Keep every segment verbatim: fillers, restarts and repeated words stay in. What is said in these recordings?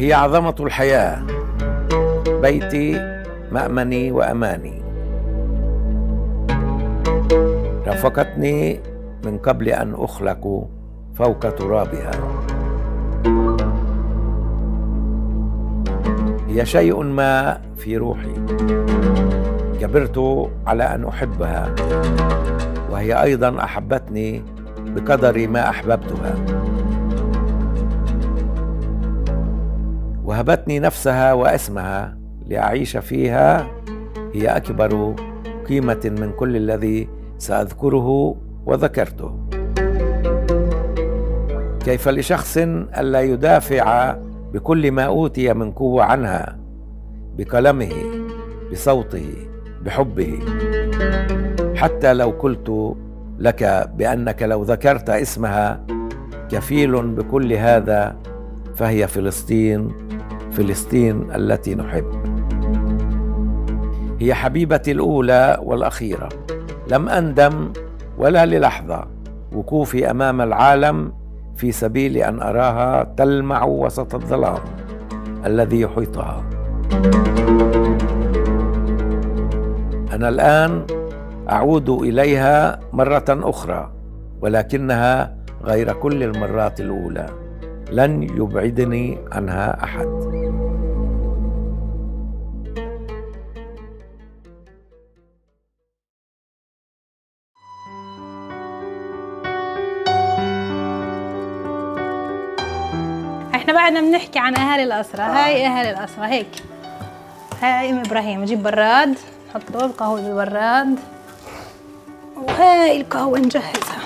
هي عظمة الحياة. بيتي مأمني وأماني، رافقتني من قبل أن أخلق فوق ترابها. هي شيء ما في روحي، جبرت على أن أحبها، وهي أيضا أحبتني بقدر ما أحببتها، وهبتني نفسها واسمها لأعيش فيها. هي أكبر قيمة من كل الذي سأذكره وذكرته. كيف لشخص ألا يدافع بكل ما أوتي من قوة عنها، بقلمه، بصوته، بحبه، حتى لو قلت لك بأنك لو ذكرت اسمها كفيل بكل هذا. فهي فلسطين، فلسطين التي نحب. هي حبيبتي الأولى والأخيرة. لم أندم ولا للحظة وقوفي أمام العالم في سبيل أن أراها تلمع وسط الظلام الذي يحيطها. أنا الآن أعود إليها مرة أخرى، ولكنها غير كل المرات الأولى. لن يبعدني عنها أحد. احنا بعدنا بنحكي عن اهالي الاسرى. هاي اهالي الاسرى هيك. هاي ام ابراهيم. اجيب براد حطه القهوه بالبراد، وهاي القهوه نجهزها.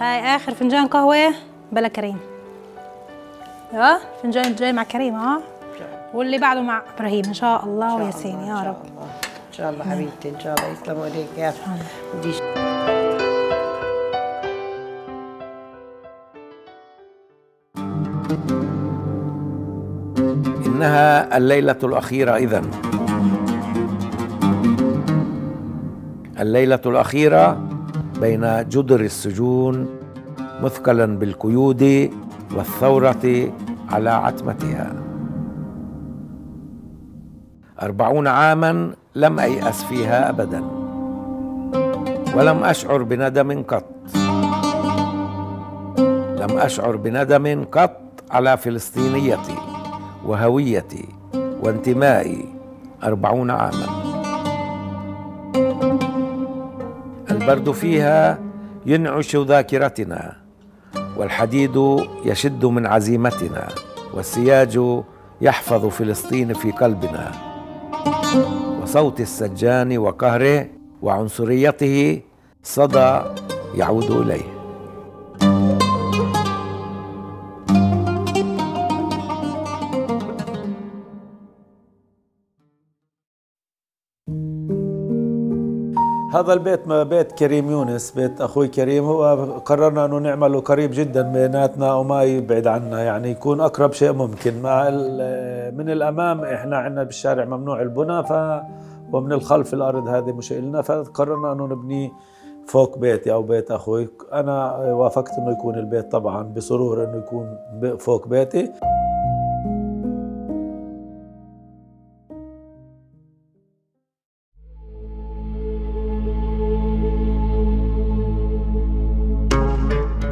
هاي اخر فنجان قهوه بلا كريم. اه الفنجان الجاي مع كريم، اه واللي بعده مع ابراهيم ان شاء الله وياسين يا رب. ان شاء الله حبيبتي، ان شاء الله. يسلموا ايديك يا رب. إنها الليلة الأخيرة إذن، الليلة الأخيرة بين جدر السجون، مثقلا بالقيود والثورة على عتمتها. أربعون عاما لم أيأس فيها أبدا، ولم أشعر بندم قط. لم أشعر بندم قط على فلسطينيتي وهويتي وانتمائي. أربعون عاما. البرد فيها ينعش ذاكرتنا، والحديد يشد من عزيمتنا، والسياج يحفظ فلسطين في قلبنا. وصوت السجان وقهره وعنصريته صدى يعود إليه. هذا البيت بيت كريم يونس، بيت أخوي كريم. هو قررنا أنه نعمله قريب جدا بيناتنا وما يبعد عنا، يعني يكون أقرب شيء ممكن. مع من الأمام إحنا عنا بالشارع ممنوع البنى، ف ومن الخلف الأرض هذه مش إلنا، فقررنا أنه نبني فوق بيتي أو بيت أخوي. أنا وافقت أنه يكون البيت طبعا بسرور أنه يكون فوق بيتي.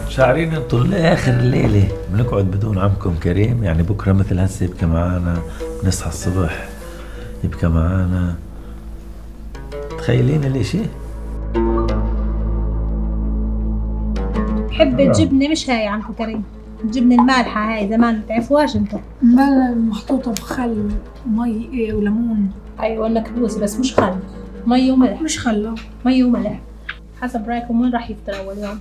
شاعرين انتوا لاخر الليله بنقعد بدون عمكم كريم، يعني بكره مثل هسه يبكى معانا، بنصحى الصبح يبكى معانا. تخيلين الاشي؟ حب الجبنه مش هاي عمكم كريم، الجبنه المالحه هاي زمان بتعرفوهاش انتوا، محطوطه بخل ومي ايه وليمون. ايوه لك كبوسه، بس مش خل، مي وملح. مش خل، مي وملح. حسب رايكم وين راح يفطر اول يوم؟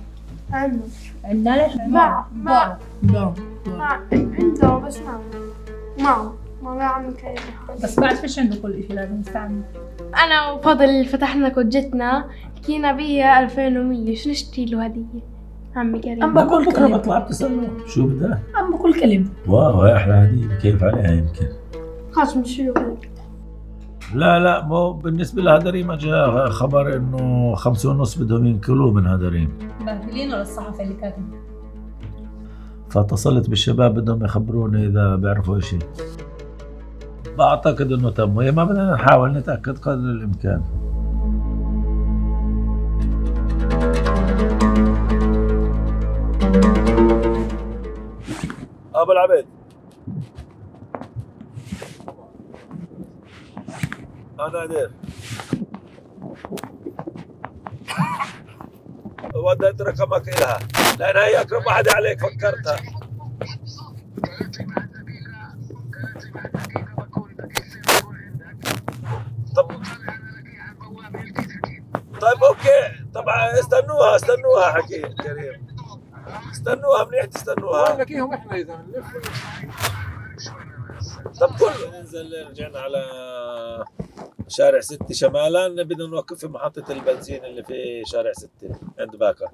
عندنا عندنا مع مع مع مع عنده بس مع مع مع عم كريم. بس بعد فيش عنده كل شيء لازم نستعمله. أنا وفضل فتحنا كوتشتنا حكينا بيها ألفين ومية. شو نشتري له هدية؟ عمي كريم أم بكل كلمة. بكرة بطلع بتسأله شو بدها؟ أم بكل كلمة. واو هي أحلى هدية، كيف عليها يمكن؟ خاص من شو؟ لا لا مو بالنسبة لهدريم. اجى خبر انه خمسة ونص بدهم ينكلوه من هدريم. مبهدلينه للصحفي اللي كاتب. فاتصلت بالشباب بدهم يخبروني اذا بيعرفوا شيء. بعتقد انه تم، وهي ما بدنا نحاول نتاكد قدر الامكان. ابو العبيد، انا عديل وديت رقمك لها لان هي اكرم واحده عليك فكرتها. طب طيب اوكي، طبعا استنوها استنوها حكي كريم، استنوها منيح تستنوها. بقول لك اياهم احنا اذا طب كل ننزل رجعنا على شارع ستة شمالا، بدنا نوقف في محطة البنزين اللي في شارع ستة عند باكا.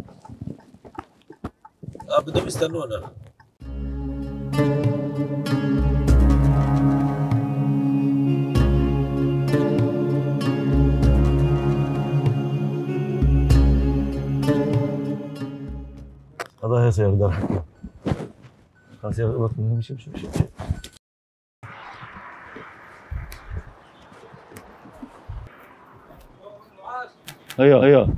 اه بدهم يستنونا. الله يصير بدنا نحكي. خلص يا وقت نمشي مشي مشي. ايوه ايوه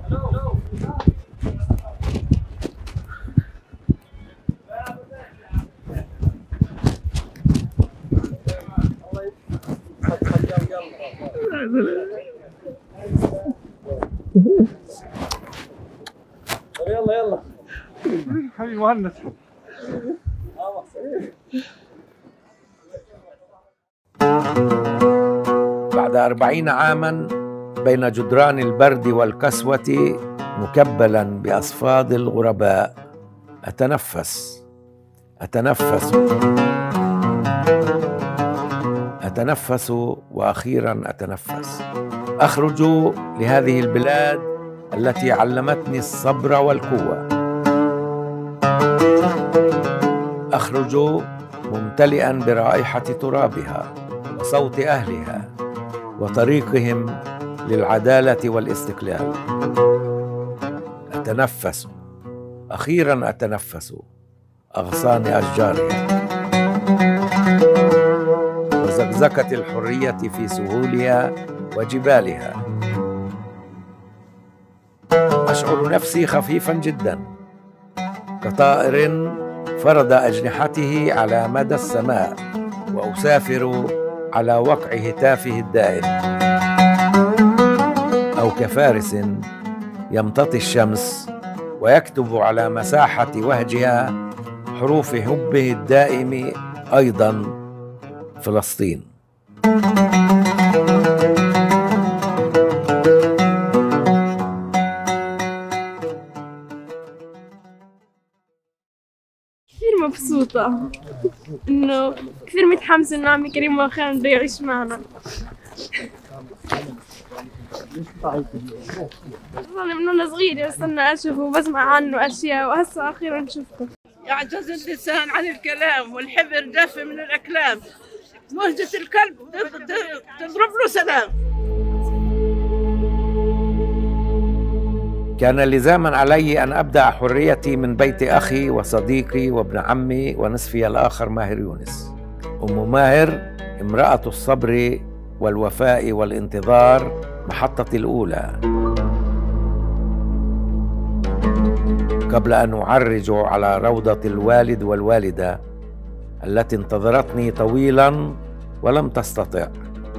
يلا يلا حبيبي مهند. اه بعد أربعين عاما بين جدران البرد والكسوة، مكبلا بأصفاد الغرباء، أتنفس أتنفس أتنفس وأخيرا أتنفس. أخرج لهذه البلاد التي علمتني الصبر والقوة، أخرج ممتلئا برائحة ترابها وصوت أهلها وطريقهم للعدالة والاستقلال. أتنفس أخيرا أتنفس أغصان أشجارها وزقزقة الحرية في سهولها وجبالها. أشعر نفسي خفيفا جدا كطائر فرد أجنحته على مدى السماء، وأسافر على وقع هتافه الدائم، أو كفارس يمتطي الشمس ويكتب على مساحة وهجها حروف حبه الدائم أيضا فلسطين. كثير مبسوطة إنه كثير متحمسة إنه عمي كريم مؤخرا بده يعيش معنا. أنا من وأنا صغيرة استنى أشوفه وبسمع عنه أشياء، وهسه أخيراً شفته. يعجز اللسان عن الكلام والحبر دف من الأكلام، مهجة الكلب تضرب له سلام. كان لزاماً علي أن أبدأ حريتي من بيت أخي وصديقي وابن عمي ونصفي الآخر ماهر يونس. أم ماهر امرأة الصبر والوفاء والانتظار، محطتي الأولى. قبل أن أعرج على روضة الوالد والوالدة التي انتظرتني طويلاً ولم تستطع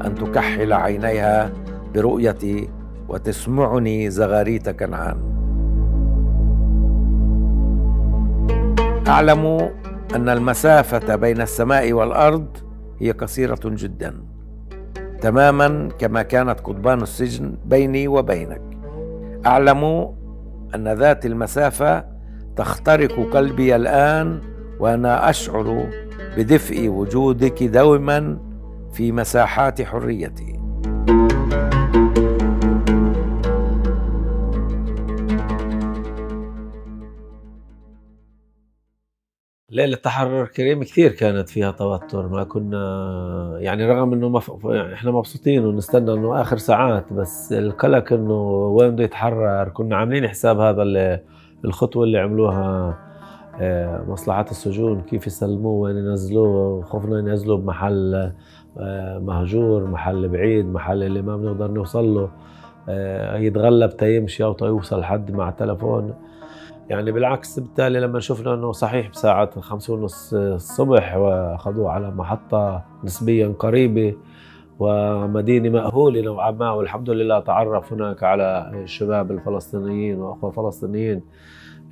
أن تكحل عينيها برؤيتي وتسمعني زغاريت كنعان. أعلم أن المسافة بين السماء والأرض هي قصيرة جداً، تماماً كما كانت قضبان السجن بيني وبينك. أعلم أن ذات المسافة تخترق قلبي الآن، وأنا أشعر بدفء وجودك دوماً في مساحات حريتي. ليلة تحرر كريم كثير كانت فيها توتر، ما كنا يعني رغم انه مف... احنا مبسوطين ونستنى انه اخر ساعات، بس القلق انه وين بده يتحرر. كنا عاملين حساب هذا اللي... الخطوة اللي عملوها مصلحة السجون كيف يسلموه وين ينزلوه، وخفنا ينزلوه بمحل مهجور، محل بعيد، محل اللي ما بنقدر نوصل له، يتغلب تيمشي أو تيوصل حد مع تلفون. يعني بالعكس بالتالي لما شفنا انه صحيح بساعة الخمسة ونص الصبح واخذوه على محطة نسبيا قريبة ومدينة مأهولة نوعا ما، والحمد لله تعرف هناك على الشباب الفلسطينيين واخوة فلسطينيين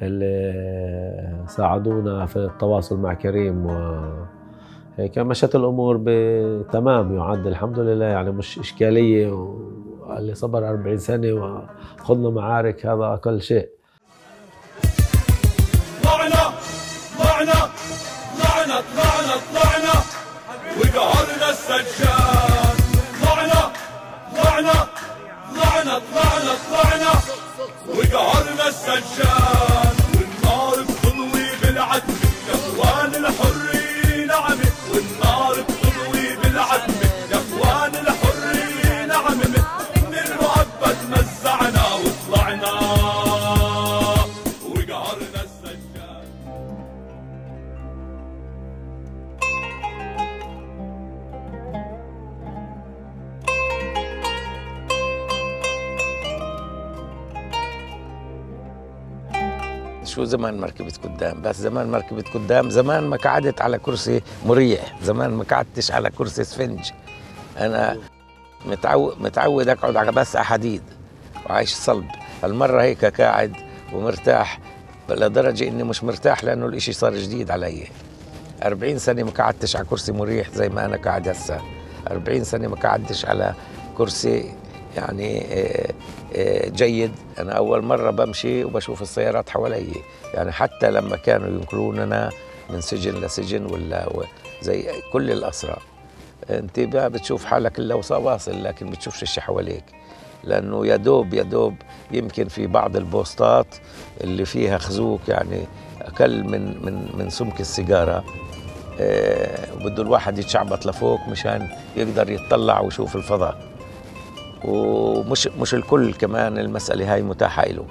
اللي ساعدونا في التواصل مع كريم، وهيك مشت الامور بتمام يعد الحمد لله. يعني مش اشكالية، واللي صبر أربعين سنة وخضنا معارك هذا اقل شيء. وجعلنا السجان طلعنا طلعنا طلعنا طلعنا طلعنا وجعلنا السجان والنار بتضوي بالعدل يا اخوان الحرية نعمة، والنار بتضوي بالعدل يا اخوان الحرية نعمة، من المؤبد نزعنا وطلعنا وجعلنا السجان. شو زمان مركبة قدام، بس زمان مركبة قدام زمان ما قعدت على كرسي مريح، زمان ما قعدتش على كرسي سفنج. أنا متعود متعود أقعد على بس حديد وعايش صلب، المرة هيك قاعد ومرتاح لدرجة إني مش مرتاح لأنه الإشي صار جديد علي. أربعين سنة ما قعدتش على كرسي مريح زي ما أنا قاعد هسا، أربعين سنة ما قعدتش على كرسي يعني جيد. أنا أول مرة بمشي وبشوف السيارات حوالي، يعني حتى لما كانوا ينقلوننا من سجن لسجن ولا زي كل الأسرى، أنت بتشوف حالك إلا وصواصل، لكن بتشوفش الشيء حواليك، لأنه يدوب يدوب يمكن في بعض البوستات اللي فيها خزوك يعني أقل من من من سمك السيجارة، بده الواحد يتشعبط لفوق مشان يقدر يتطلع ويشوف الفضاء، ومش مش الكل كمان المسألة هاي متاحة له.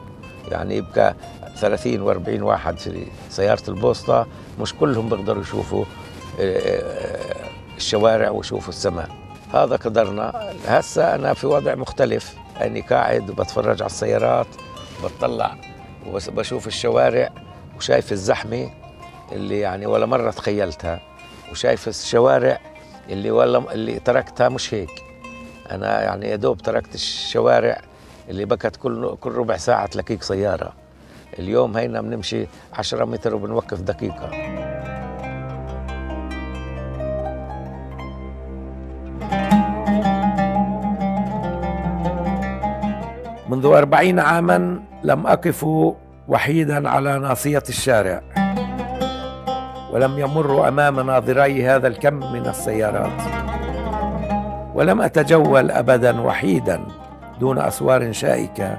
يعني يبقى ثلاثين وأربعين واحد في سيارة البوسطة مش كلهم بيقدروا يشوفوا الشوارع ويشوفوا السماء. هذا قدرنا. هسا أنا في وضع مختلف، أني قاعد وبتفرج على السيارات، بتطلع وبشوف الشوارع وشايف الزحمة اللي يعني ولا مرة تخيلتها، وشايف الشوارع اللي ولا اللي تركتها مش هيك. أنا يعني يا دوب تركت الشوارع اللي بكت كل كل ربع ساعة تلاقيك سيارة. اليوم هينا بنمشي عشرة متر وبنوقف دقيقة. منذ أربعين عاماً لم أقف وحيداً على ناصية الشارع، ولم يمر أمام ناظري هذا الكم من السيارات، ولم أتجول أبداً وحيداً دون أسوار شائكة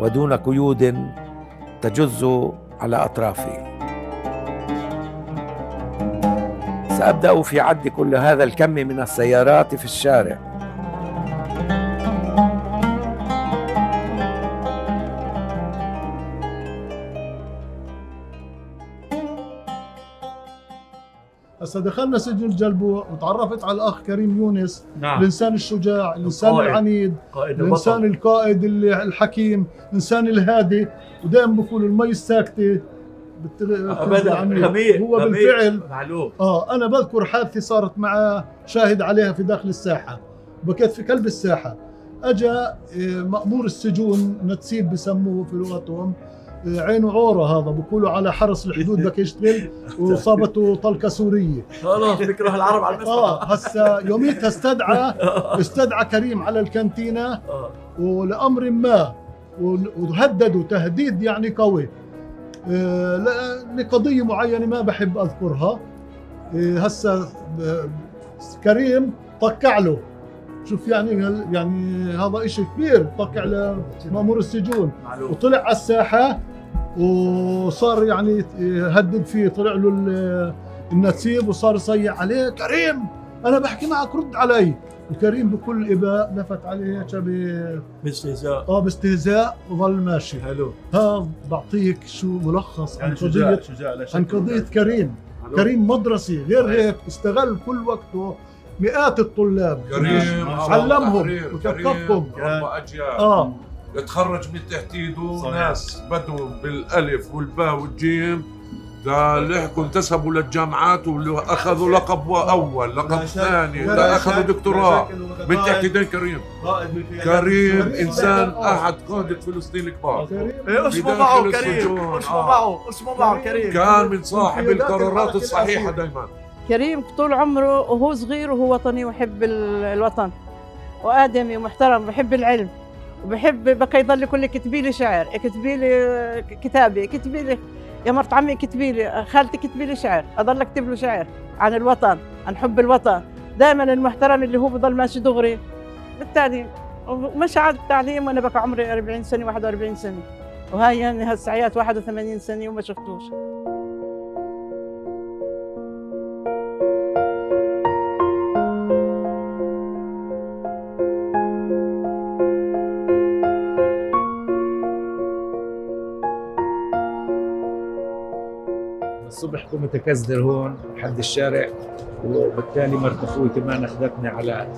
ودون قيود تجز على أطرافي. سأبدأ في عد كل هذا الكم من السيارات في الشارع. هسه دخلنا سجن الجلبوع وتعرفت على الاخ كريم يونس. نعم. الانسان الشجاع، الانسان القائد. العنيد، قائد الانسان البطل. القائد الحكيم، الانسان الهادي، ودائما بقول المي الساكته ابدا خبير، هو خبير. بالفعل معلوم. اه انا بذكر حادثه صارت معه شاهد عليها في داخل الساحه، بكيت في قلب الساحه، اجا مأمور السجون نتسيب بسموه في لغتهم، عينه عوره، هذا بقولوا على حرس الحدود بدك يشتغل، وصابته طلقه سوريه. خلاص بكره العرب على المسرح. اه هسا يوميتها استدعى استدعى كريم على الكانتينه ولامر ما، وهددوا تهديد يعني قوي آه لقضيه معينه ما بحب اذكرها. آه هسا كريم طقع له، شوف يعني يعني هذا شيء كبير، طقع لمأمور السجون معلوم. وطلع على الساحه وصار يعني هدد فيه، طلع له النسيب وصار يصيح عليه كريم انا بحكي معك رد علي، كريم بكل اباء نفت عليه ب باستهزاء اه باستهزاء وظل ماشي. حلو، هذا بعطيك شو ملخص عن قضيه عن قضيه كريم. حلو. كريم مدرسي غير حلو. هيك استغل كل وقته، مئات الطلاب كريم علمهم وثقفهم اربع اجيال اه تخرج من تحت ايده ناس بدوا بالالف والباء والجيم لحقوا انتسبوا للجامعات واخذوا لقب اول، لقب ثاني، اخذوا دكتوراه من تحت ايدين كريم. كريم انسان احد قاده فلسطين الكبار. اسمه معه كريم، اسمه معه، اسمه معه كريم. كان من صاحب القرارات الصحيحه دائما. كريم طول عمره وهو صغير وهو وطني وحب الوطن وادمي ومحترم وحب العلم وبحب بقى يضل يقول لي اكتبي لي شعر، اكتبي لي كتابه، اكتبي لي يا مرت عمي، كتبي لي خالتي، كتبي لي شعر، اضل اكتب له شعر عن الوطن، عن حب الوطن، دائما المحترم اللي هو بضل ماشي دغري بالتعليم، ومشي على التعليم وانا بقى عمري أربعين سنه واحد وأربعين سنه، وهاي يعني هالساعات واحد وثمانين سنه وما شفتوش. الصبح قمت اكزدر هون لحد الشارع، وبالتالي مرت اخوي كمان اخذتني على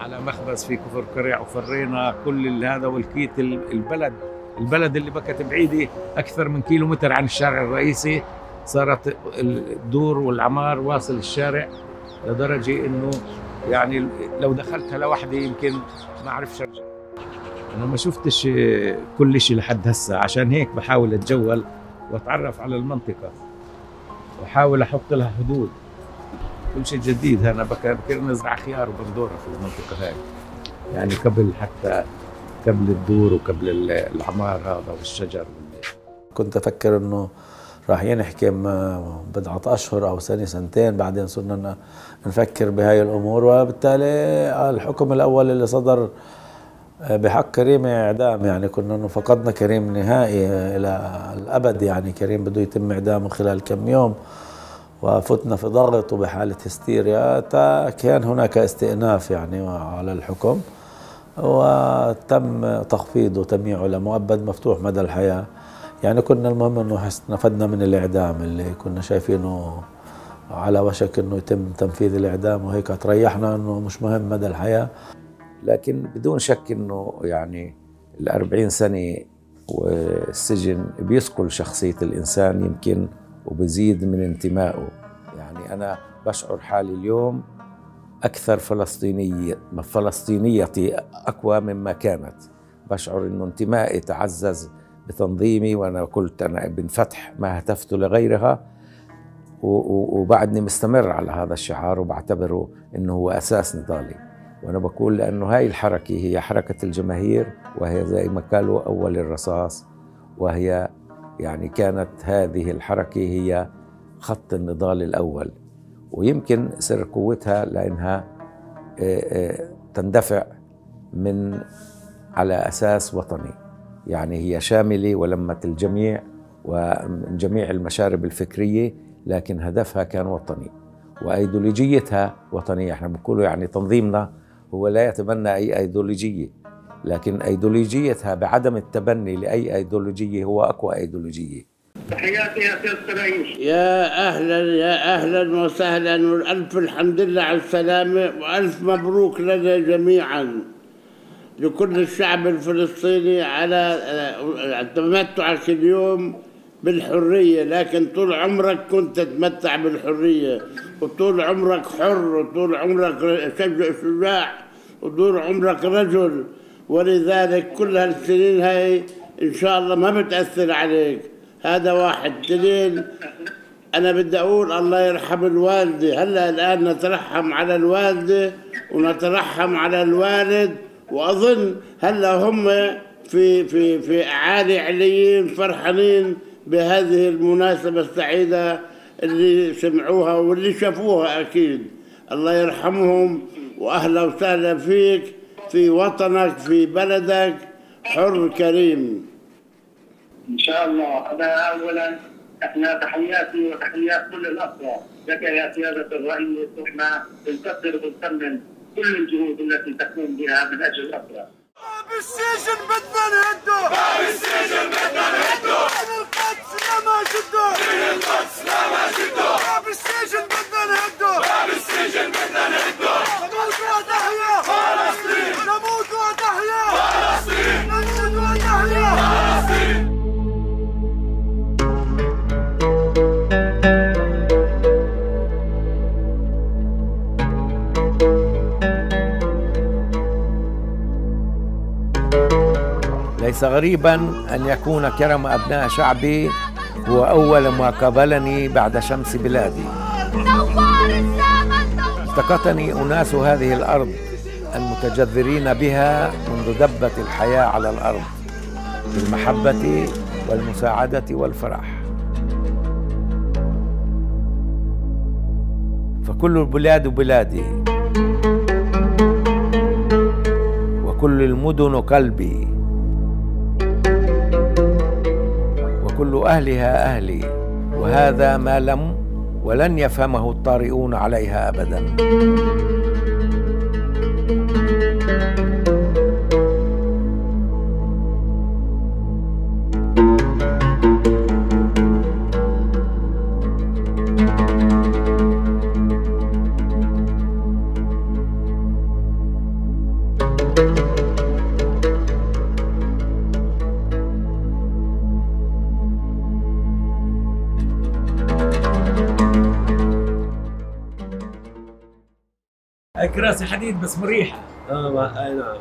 على مخبز في كفر قريع، وفرينا كل هذا والكيت البلد البلد اللي بكت بعيده اكثر من كيلو متر عن الشارع الرئيسي، صارت الدور والعمار واصل الشارع، لدرجه انه يعني لو دخلتها لوحدي يمكن ما اعرفش ارجع. انا ما شفتش كل شيء لحد هسه، عشان هيك بحاول اتجول واتعرف على المنطقة واحاول احط لها حدود. كل شيء جديد، انا بكير نزرع خيار وبندورة في المنطقة هاي، يعني قبل حتى قبل الدور وقبل العمار هذا والشجر. كنت افكر انه راح ينحكم بضعة اشهر او سنة سنتين، بعدين صرنا نفكر بهاي الامور، وبالتالي الحكم الاول اللي صدر بحق كريم اعدام، يعني كنا انه فقدنا كريم نهائي الى الابد، يعني كريم بده يتم اعدامه خلال كم يوم، وفتنا في ضغط وبحاله هستيريا، كان هناك استئناف يعني على الحكم، وتم تخفيضه، تمييعه لمؤبد مفتوح مدى الحياه. يعني كنا المهم انه استفدنا من الاعدام اللي كنا شايفينه على وشك انه يتم تنفيذ الاعدام، وهيك تريحنا انه مش مهم مدى الحياه. لكن بدون شك انه يعني الأربعين سنه والسجن بيسقل شخصيه الانسان يمكن، وبزيد من انتمائه. يعني انا بشعر حالي اليوم اكثر فلسطينيه، فلسطينيتي اقوى مما كانت، بشعر انه انتمائي تعزز بتنظيمي، وانا قلت انا ابن فتح ما هتفت لغيرها، وبعدني مستمر على هذا الشعار وبعتبره انه هو اساس نضالي. وأنا بقول لأنه هاي الحركة هي حركة الجماهير، وهي زي ما قالوا أول الرصاص، وهي يعني كانت هذه الحركة هي خط النضال الأول، ويمكن سر قوتها لأنها تندفع من على أساس وطني، يعني هي شاملة ولمت الجميع ومن جميع المشارب الفكرية، لكن هدفها كان وطني وأيديولوجيتها وطنية. احنا بنقولوا يعني تنظيمنا هو لا يتبنى أي أيديولوجية، لكن أيديولوجيتها بعدم التبني لأي أيديولوجية هو أقوى أيديولوجية. تحياتي يا سيادة الرئيس. يا أهلا يا أهلا وسهلا، والألف الحمد لله على السلامة، وألف مبروك لنا جميعا، لكل الشعب الفلسطيني على تمتعك اليوم بالحرية. لكن طول عمرك كنت تتمتع بالحرية، وطول عمرك حر، وطول عمرك شجاع، وطول عمرك رجل، ولذلك كل هالسنين هاي إن شاء الله ما بتأثر عليك. هذا واحد. اثنين، أنا بدي أقول الله يرحم الوالدة. هلأ الآن نترحم على الوالدة ونترحم على الوالد، وأظن هلأ هم في في في أعالي عليين فرحانين بهذه المناسبة السعيدة اللي سمعوها واللي شافوها. أكيد الله يرحمهم، وأهلا وسهلا فيك في وطنك في بلدك. حر كريم إن شاء الله. هذا أولا، إحنا تحياتي وتحيات كل الأسرة. لك يا سيادة الرئيس نحن بنقدر وبنثمن كل الجهود التي تقوم بها من أجل الأسرى. باب السجن بدنا نهده، باب السجن بدنا نهده، من القدس لما جده، من القدس لما جده، باب السجن بدنا نهده، باب السجن بدنا نهده، نموت وتحيا فلسطين، نموت وتحيا فلسطين، نموت وتحيا فلسطين. ليس غريباً أن يكون كرم أبناء شعبي هو أول ما قابلني بعد شمس بلادي. التقطني أناس هذه الأرض المتجذرين بها منذ دبت الحياة على الأرض بالمحبة والمساعدة والفرح. فكل البلاد بلادي وكل المدن قلبي كل أهلها أهلي، وهذا ما لم ولن يفهمه الطارئون عليها أبداً. كراسي حديد بس مريحة. اه اي نعم.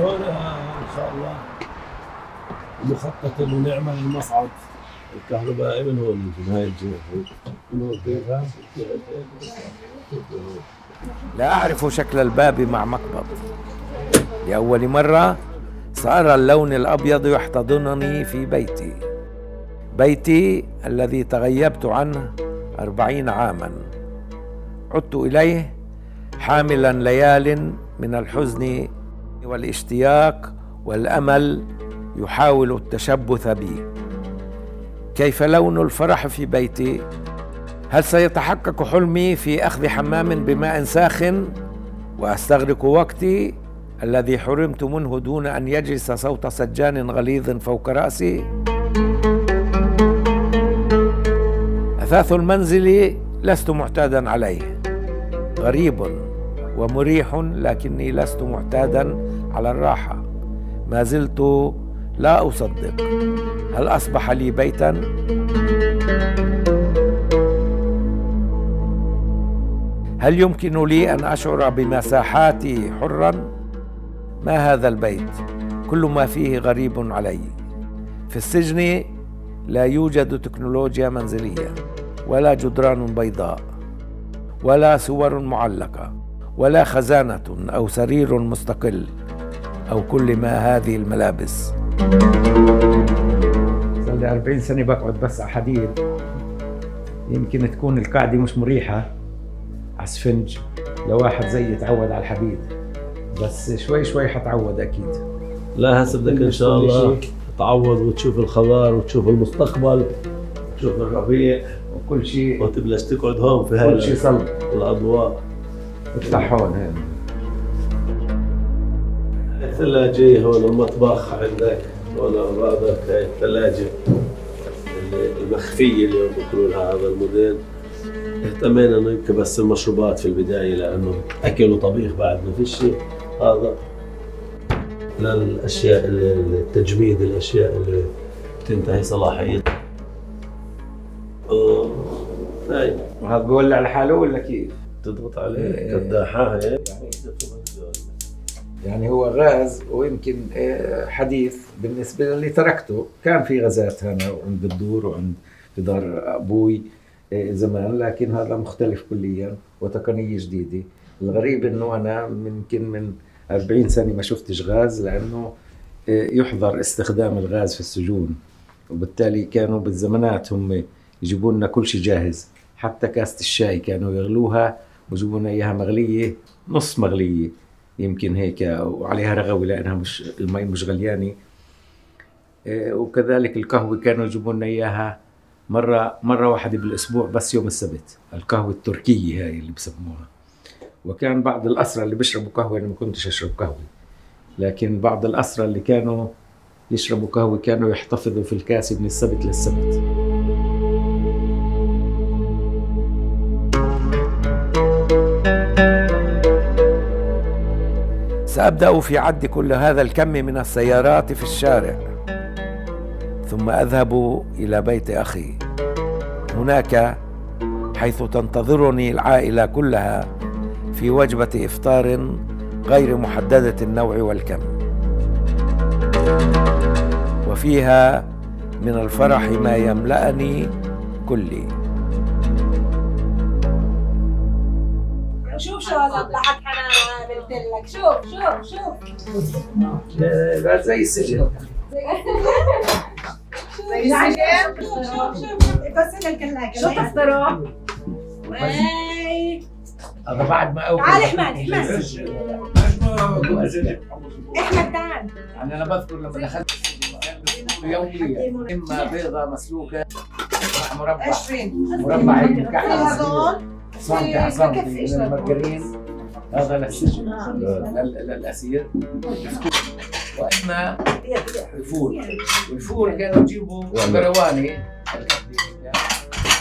هون ان شاء الله مخطط انه نعمل المصعد الكهربائي من هون، من هاي الجهة، من هون. لا اعرف شكل الباب مع مقبض. لأول مرة سأرى اللون الأبيض يحتضنني في بيتي. بيتي الذي تغيبت عنه أربعين عاماً، عدت إليه حاملاً ليال من الحزن والاشتياق والأمل يحاول التشبث بي. كيف لون الفرح في بيتي؟ هل سيتحقق حلمي في أخذ حمام بماء ساخن وأستغرق وقتي الذي حرمت منه دون أن يجلس صوت سجان غليظ فوق رأسي؟ أثاث المنزل لست معتادا عليه، غريب ومريح لكني لست معتادا على الراحة، ما زلت لا أصدق. هل أصبح لي بيتا؟ هل يمكن لي أن أشعر بمساحاتي حرا؟ ما هذا البيت؟ كل ما فيه غريب علي. في السجن لا يوجد تكنولوجيا منزلية، ولا جدران بيضاء، ولا صور معلقة، ولا خزانة أو سرير مستقل، أو كل ما هذه الملابس. صار لي أربعين سنة بقعد بس على حديد، يمكن تكون القعدة مش مريحة على سفنج لواحد زي يتعود على الحديد، بس شوي شوي حتعود أكيد. لا هسه بدك إن شاء الله تعوض وتشوف الخضار وتشوف المستقبل وتشوف الربيع وكل شيء، وتبلش تقعد هون في هاي كل شيء صلب الاضواء. افتح هون هين الثلاجة، هون المطبخ عندك، هون اغراضك، هاي الثلاجة المخفية اليوم بيقولوا لها هذا الموديل. اهتمينا انه يبقى بس المشروبات في البداية لأنه أكل وطبيخ بعد ما فيش شيء هذا. للاشياء التجميد، الاشياء اللي بتنتهي صلاحيتها. اه هاي وهذا بولع لحاله ولا كيف؟ بتضغط عليه كداحه هيك يعني. هو غاز ويمكن حديث بالنسبه للي تركته، كان في غازات هنا وعند الدور وعند في دار ابوي زمان، لكن هذا مختلف كليا وتقنيه جديده. الغريب انه انا يمكن من أربعين سنة ما شفتش غاز لأنه يحظر استخدام الغاز في السجون، وبالتالي كانوا بالزمانات هم يجيبوا لنا كل شيء جاهز، حتى كاسة الشاي كانوا يغلوها ويجيبوا لنا إياها مغلية، نص مغلية يمكن هيك، وعليها رغوي لأنها مش المي مش غليانة. وكذلك القهوة كانوا يجيبوا لنا إياها مرة مرة واحدة بالأسبوع بس يوم السبت، القهوة التركية هاي اللي بسموها. وكان بعض الأسرى اللي بيشربوا قهوة، أنا ما كنتش أشرب قهوة، لكن بعض الأسرى اللي كانوا يشربوا قهوة كانوا يحتفظوا في الكاسة من السبت للسبت. سأبدأ في عد كل هذا الكم من السيارات في الشارع، ثم أذهب إلى بيت أخي. هناك حيث تنتظرني العائلة كلها في وجبة إفطار غير محددة النوع والكم، وفيها من الفرح ما يملأني كلي. شوف شو هذا ضحك، أنا قلت لك شوف شوف شوف. لا لا زي السجن. زي السجن. شوف شوف شوف بس الكلاكة. شو تصدروا؟ وي. هذا بعد ما أوقف. تعال أحمد أحمد. أحمد تعال. يعني أنا بذكر لما دخلت يوميا إما بيضة مسلوكة مربع مربع هيك كحل. صامتي عصامتي من المرجرين، هذا للسجن للأسير، وإما الفول، والفول كانوا يجيبوا برواني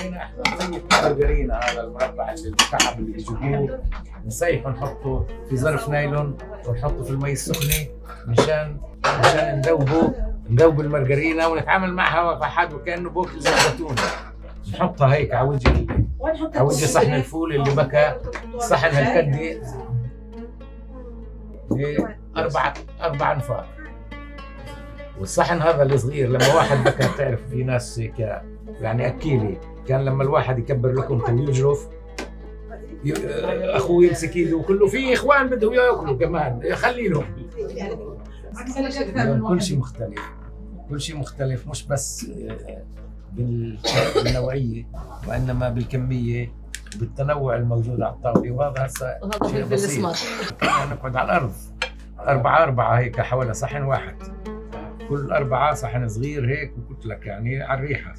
كنا احنا نصيح المرجرين هذا المربع اللي الكعب اللي يجيبوه نصيح ونحطه في ظرف نايلون ونحطه في المي السخنة مشان مشان ندوبه ندوب المرجرينة ونتعامل معها وحد وكأنه بوكل زيتون. نحطها هيك على وجه على وجه صحن الفول اللي بكى صحن هالكدي أربعة أربع أنفار. والصحن هذا الصغير لما واحد بكى، بتعرف في ناس هيك يعني أكيلة، كان لما الواحد يكبر لكم ويجرف أخوه يمسك إيده وكله في إخوان بدهم ياكلوا كمان خلي لهم. كل شيء مختلف، كل شيء مختلف مش بس بالنوعيه وانما بالكميه بالتنوع الموجود على الطاوله. وهذا هسه شيء بسيط، نقعد على الارض اربعه اربعه هيك حوالي صحن واحد، كل اربعه صحن صغير هيك وكتلك يعني على الريحه،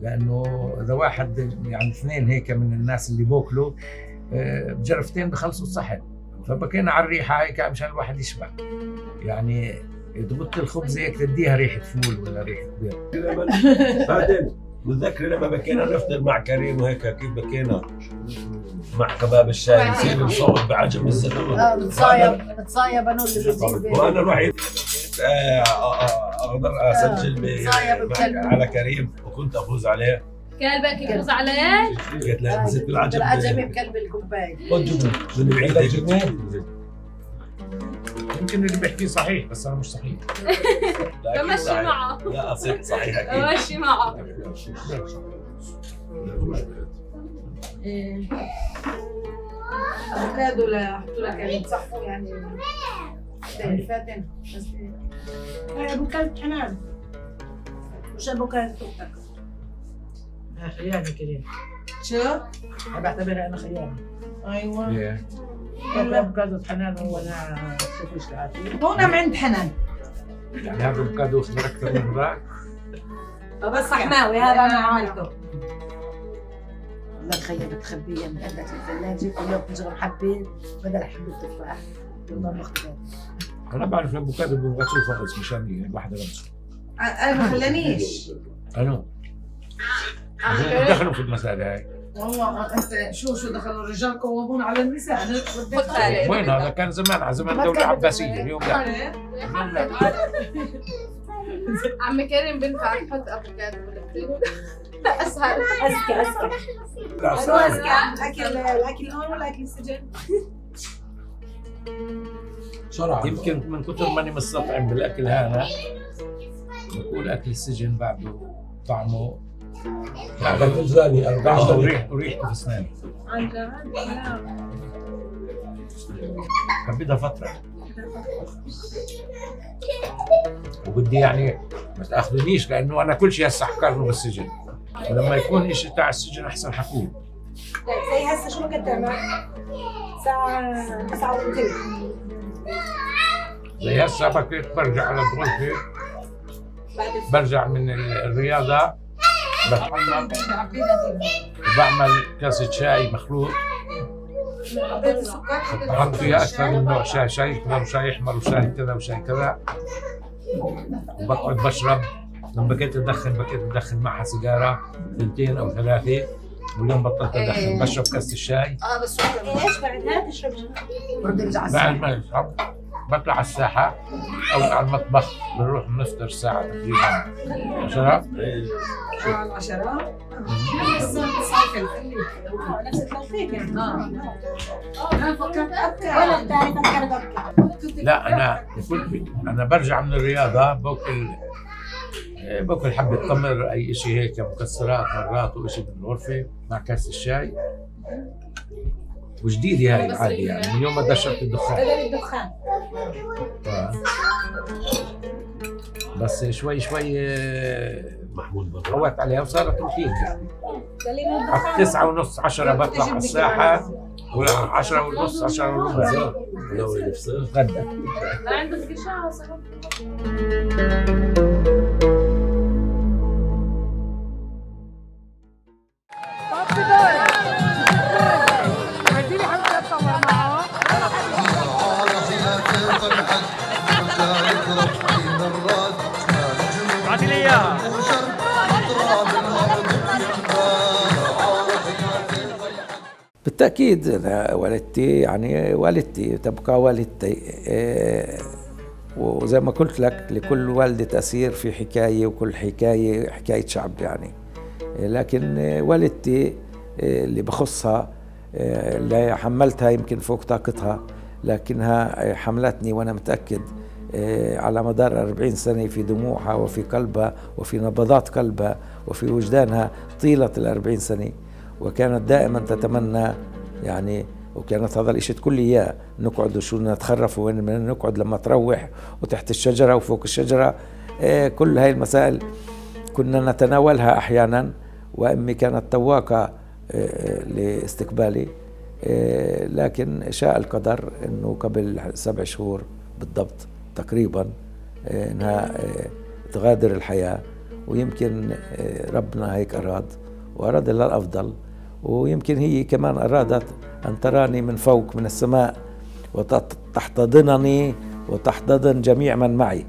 لانه اذا واحد يعني اثنين هيك من الناس اللي بوكلوا بجرفتين بخلصوا الصحن، فبكينا على الريحه هيك مشان الواحد يشبع. يعني تبط الخبز هيك تديها ريحه فول ولا ريحه بيض. بعدين بتذكر لما بكينا نفطر مع كريم وهيك كيف بكينا مع كباب الشاي نصير نصوب بعجم الزيتون. اه بتصايب بتصايب انا اللي بجيب، وانا الوحيد اقدر اسجل على كريم وكنت افوز عليه. كلبك يفوز عليه؟ قلت له نسيت بالعجم بالعجم بقلب الكوبايه. خذ جبن من بعيد، يمكن اللي بحكيه صحيح بس انا مش صحيح. بمشي معه. لا اصير صحيح اكيد. بمشي معه. اوكادو لحطوا لك يعني صحوا يعني فاتن بس ايه ابو كلب حنان مش ابو كلب توكتك. انا خياني كريم. شو؟ انا بعتبرها انا خياني. ايوه. والله بكادو حنان هو انا شوفوش العافيه. هون من عند حنان. يعني هذا بكادو خضر اكثر من هذاك. بس صحناوي هذا انا عملته. والله تخيل بتخبيها من عندك الثلاجه واليوم بتجرب حبين بدل حبه تفاح والله مختلف. انا بعرف البكادو ببغى اشوفه خلص مشان الواحد يلمسه. انا ما خلانيش. انا. دخلوا في المساله هاي. والله شو شو دخلوا الرجال قوامون على النساء. انا وين هذا كان زمان على زمان الدوله العباسيه. اليوم لا عم كريم بنفع تحط افوكادو لا اسهل اذكى اذكى اذكى اكل الاكل هون ولا اكل السجن شرعا. يمكن من كثر ماني مستطعم بالاكل هذا بقول اكل السجن بعده طعمه بعد وزني أربعة وريح وريح في أسناني. عن جد؟ لا. بدها فترة. وبدي يعني ما تأخذونيش لأنه أنا كل شيء هسه حقارنه بالسجن، ولما يكون إشي تاع السجن أحسن حكوه. زي هسه شو ممكن تعمل؟ ساعة تسعة وثلث. زي هسه بكيت برجع على الغرفة برجع من الرياضه بتحمم وبعمل كاسه شاي مخلوط، بحط فيها اكثر من نوع شاي، شاي كذا وشاي احمر وشاي كذا وشاي كذا، وبقعد بشرب. لما بكيت ادخن بكيت ادخن معها سيجاره ثنتين او ثلاثه، واليوم بطلت ادخن، بشرب كاسه الشاي. اه بس ليش بعدها تشرب؟ بعد ما اشرب بطلع على الساحه او على المطبخ، بنروح بنفطر الساعه تقريبا عشرة. اه عشرة نفس التوقيت يعني. اه انا فكرت ابكي ولا بتعرف ابكي. لا انا كنت انا برجع من الرياضه باكل باكل حبه تمر، اي شيء هيك مكسرات مرات وشيء من الغرفه مع كاسه الشاي. وجديدة هاي العادة يعني من يوم ما دشرت الدخان. الدخان بس شوي شوي محمود بطلت عليها وصارت روتين يعني. على التسعة ونص عشرة بطلع على الساحة، ولا عشرة ونص عشرة ونص غدا. ما عندك قشعة صغيرة. بالتأكيد أنا والدتي يعني والدتي تبقى والدتي، وزي ما قلت لك لكل والدة تأثير في حكاية، وكل حكاية حكاية شعب يعني. لكن والدتي اللي بخصها اللي حملتها يمكن فوق طاقتها، لكنها حملتني وأنا متأكد على مدار أربعين سنة في دموعها وفي قلبها وفي نبضات قلبها وفي وجدانها طيلة الأربعين سنة. وكانت دائما تتمنى يعني، وكانت هذا الشيء تقول لي اياه، نقعد وشو نتخرف وين بدنا نقعد لما تروح، وتحت الشجره وفوق الشجره، إيه كل هاي المسائل كنا نتناولها احيانا. وامي كانت تواقه إيه لاستقبالي، إيه لكن شاء القدر انه قبل سبع شهور بالضبط تقريبا إيه انها إيه تغادر الحياه. ويمكن إيه ربنا هيك اراد، وأراد لها الأفضل، ويمكن هي كمان أرادت أن تراني من فوق من السماء وتحتضنني وتحتضن جميع من معي،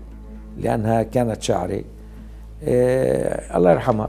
لأنها كانت شاعري. إيه الله يرحمها.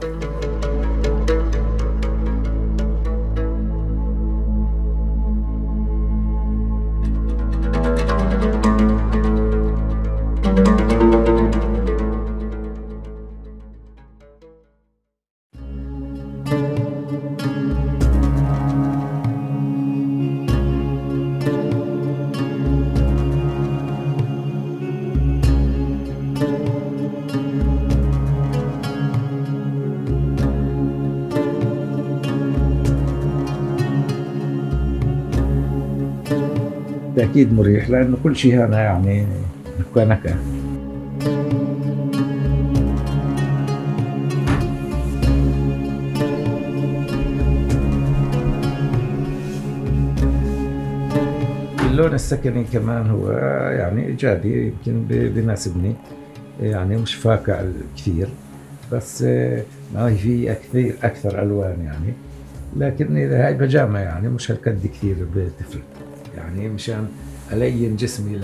أكيد مريح، لأنه كل شيء هنا يعني نكهة نكهة. اللون السكني كمان هو يعني إيجابي، يمكن بيناسبني يعني، مش فاقع كثير، بس ما في كثير أكثر ألوان يعني. لكن هاي بجامة يعني مش هالقد كثير بتفرق يعني، مشان ألين جسمي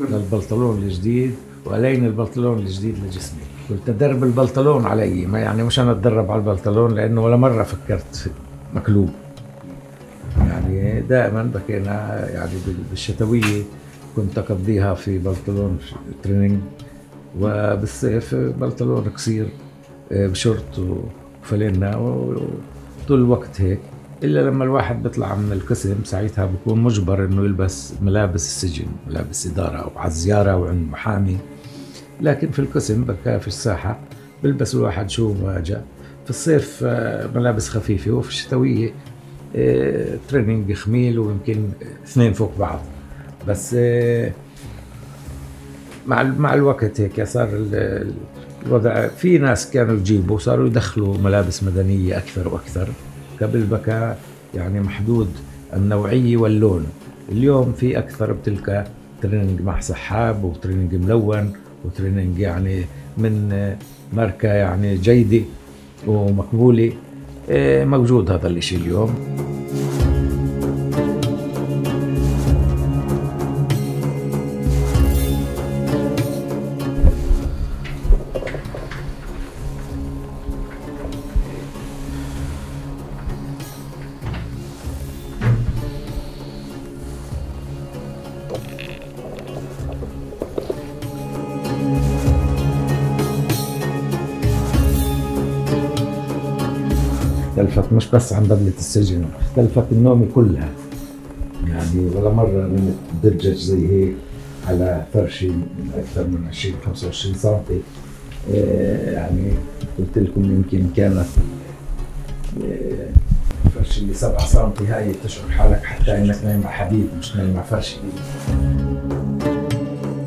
للبنطلون الجديد، وألين البنطلون الجديد لجسمي. قلت أدرب البنطلون علي، ما يعني مشان أتدرب على البنطلون، لأنه ولا مرة فكرت مقلوب يعني. دائما بكينا يعني بالشتوية كنت أقضيها في بنطلون تريننج، وبالصيف بنطلون قصير بشورت وفلينة، وطول الوقت هيك. إلا لما الواحد بيطلع من القسم ساعتها بكون مجبر إنه يلبس ملابس السجن، ملابس إدارة، أو على الزيارة وعند محامي. لكن في القسم بكا في الساحة بلبس الواحد شو ما جاء. في الصيف ملابس خفيفة، وفي الشتوية تريننج خميل، ويمكن اثنين فوق بعض. بس مع مع الوقت هيك صار الوضع، في ناس كانوا يجيبوا صاروا يدخلوا ملابس مدنية أكثر وأكثر. قبل بكى يعني محدود النوعية واللون. اليوم في أكثر، بتلقى تريننج مع سحاب، وتريننج ملون، وتريننج يعني من ماركه يعني جيده ومقبوله. موجود هذا الشيء اليوم. اختلفت مش بس عن بدلة السجن، اختلفت النوم كلها. يعني ولا مرة نمت بدرجة زي هيك على فرشي من أكثر من عشرين خمسة وعشرين سم. يعني قلت لكم يمكن كانت فرشي اللي سبعة سم، هاي تشعر حالك حتى إنك نايم على حديد مش نايم على فرشي.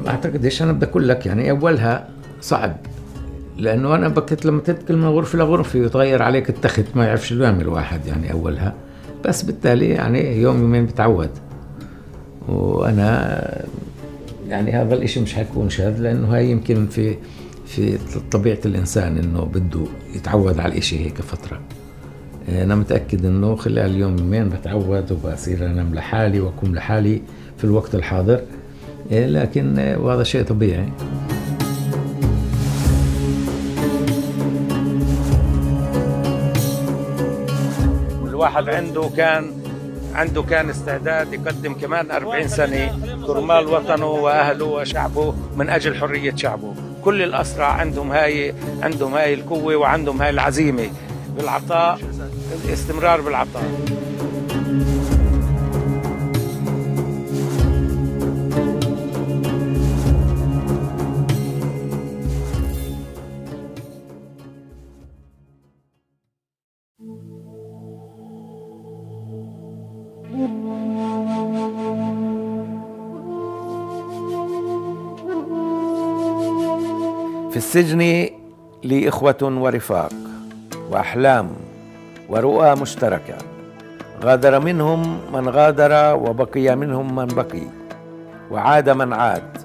ما أعتقد إيش أنا بدي أقول لك، يعني أولها صعب، لأنه أنا بكيت لما تنتقل من غرفة لغرفة ويتغير عليك التخت، ما يعرفش شو يعمل الواحد يعني أولها. بس بالتالي يعني يوم يومين بتعود. وأنا يعني هذا الإشي مش حيكون شاذ، لأنه هاي يمكن في في طبيعة الإنسان إنه بده يتعود على الإشي هيك فترة. أنا متأكد إنه خلال يوم يومين بتعود وبصير أنام لحالي وأقوم لحالي في الوقت الحاضر، لكن وهذا شيء طبيعي. الواحد عنده كان عنده كان استعداد يقدم كمان أربعين سنة كرمال وطنه وأهله وشعبه من أجل حرية شعبه. كل الأسرى عندهم هاي عندهم هاي القوة وعندهم هاي العزيمة بالعطاء، الاستمرار بالعطاء. في السجن لي إخوة ورفاق وأحلام ورؤى مشتركة، غادر منهم من غادر وبقي منهم من بقي وعاد من عاد،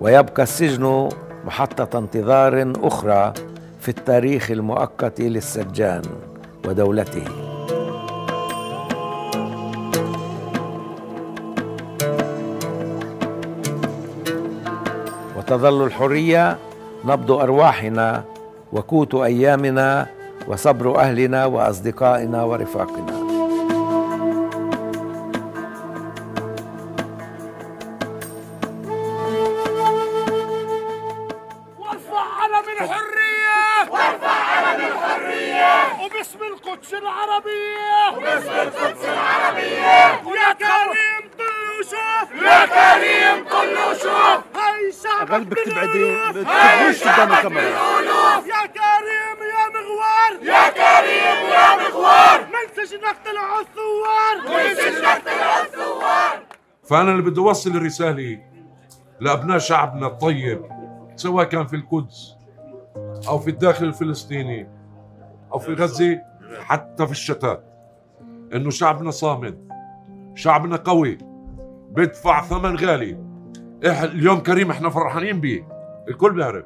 ويبقى السجن محطة انتظار أخرى في التاريخ المؤقت للسجان ودولته. تظل الحرية نبض أرواحنا وقوت أيامنا وصبر أهلنا وأصدقائنا ورفاقنا. وارفع علم الحرية، وارفع علم الحرية، وباسم القدس العربية، وباسم القدس العربية. يا كريم طل وشوف، يا كريم طل وشوف، غلبك تبعدين تبعوش قدام الكاميرا. يا كريم يا مغوار، يا كريم يا مغوار، من سجنك طلعوا الثوار، من سجنك طلعوا الثوار. فأنا اللي بدي أوصل الرسالة لأبناء شعبنا الطيب، سواء كان في القدس أو في الداخل الفلسطيني أو في غزة، حتى في الشتات، إنه شعبنا صامد، شعبنا قوي، بيدفع ثمن غالي. اليوم كريم احنا فرحانين به، الكل بيعرف،